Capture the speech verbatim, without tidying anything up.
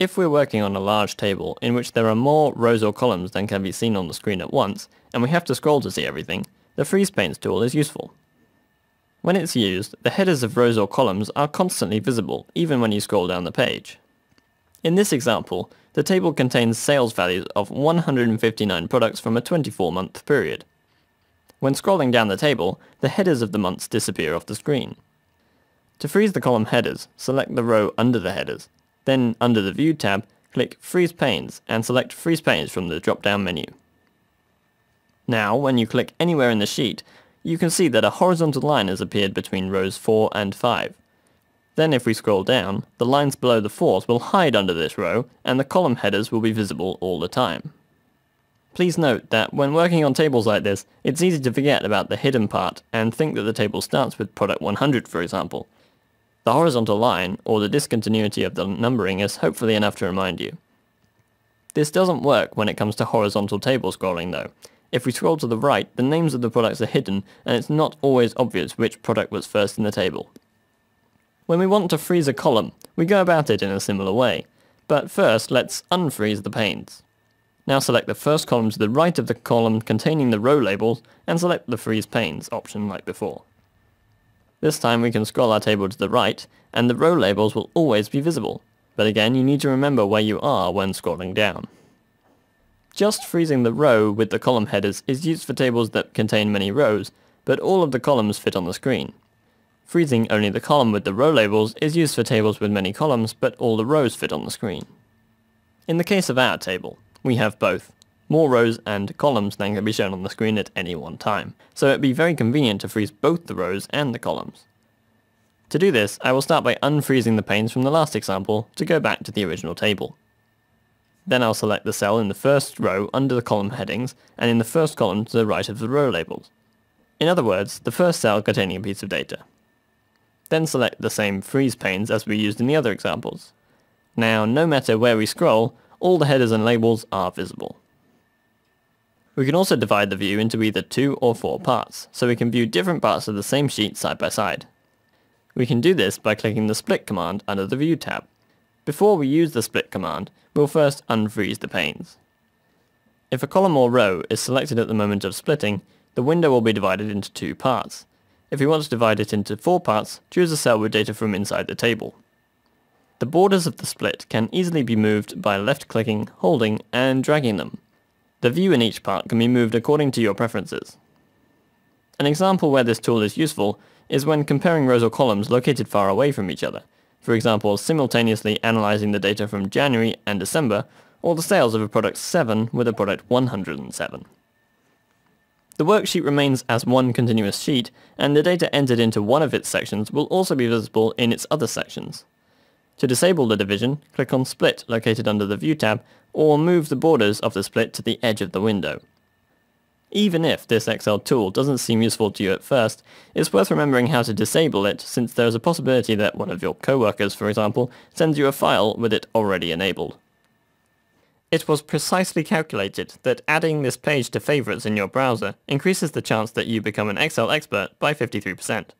If we're working on a large table in which there are more rows or columns than can be seen on the screen at once, and we have to scroll to see everything, the Freeze Panes tool is useful. When it's used, the headers of rows or columns are constantly visible, even when you scroll down the page. In this example, the table contains sales values of one hundred fifty-nine products from a twenty-four month period. When scrolling down the table, the headers of the months disappear off the screen. To freeze the column headers, select the row under the headers. Then, under the View tab, click Freeze Panes and select Freeze Panes from the drop-down menu. Now, when you click anywhere in the sheet, you can see that a horizontal line has appeared between rows four and five. Then, if we scroll down, the lines below the fourth will hide under this row, and the column headers will be visible all the time. Please note that when working on tables like this, it's easy to forget about the hidden part and think that the table starts with product one hundred, for example. The horizontal line, or the discontinuity of the numbering, is hopefully enough to remind you. This doesn't work when it comes to horizontal table scrolling though. If we scroll to the right, the names of the products are hidden, and it's not always obvious which product was first in the table. When we want to freeze a column, we go about it in a similar way. But first, let's unfreeze the panes. Now select the first column to the right of the column containing the row labels, and select the Freeze Panes option like before. This time we can scroll our table to the right, and the row labels will always be visible. But again, you need to remember where you are when scrolling down. Just freezing the row with the column headers is used for tables that contain many rows, but all of the columns fit on the screen. Freezing only the column with the row labels is used for tables with many columns, but all the rows fit on the screen. In the case of our table, we have both more rows and columns than can be shown on the screen at any one time, so it'd be very convenient to freeze both the rows and the columns. To do this, I will start by unfreezing the panes from the last example to go back to the original table. Then I'll select the cell in the first row under the column headings, and in the first column to the right of the row labels. In other words, the first cell containing a piece of data. Then select the same freeze panes as we used in the other examples. Now, no matter where we scroll, all the headers and labels are visible. We can also divide the view into either two or four parts, so we can view different parts of the same sheet side by side. We can do this by clicking the Split command under the View tab. Before we use the Split command, we'll first unfreeze the panes. If a column or row is selected at the moment of splitting, the window will be divided into two parts. If you want to divide it into four parts, choose a cell with data from inside the table. The borders of the split can easily be moved by left-clicking, holding, and dragging them. The view in each part can be moved according to your preferences. An example where this tool is useful is when comparing rows or columns located far away from each other, for example simultaneously analysing the data from January and December, or the sales of a product seven with a product one hundred seven. The worksheet remains as one continuous sheet, and the data entered into one of its sections will also be visible in its other sections. To disable the division, click on Split located under the View tab, or move the borders of the split to the edge of the window. Even if this Excel tool doesn't seem useful to you at first, it's worth remembering how to disable it, since there is a possibility that one of your coworkers, for example, sends you a file with it already enabled. It was precisely calculated that adding this page to favorites in your browser increases the chance that you become an Excel expert by fifty-three percent.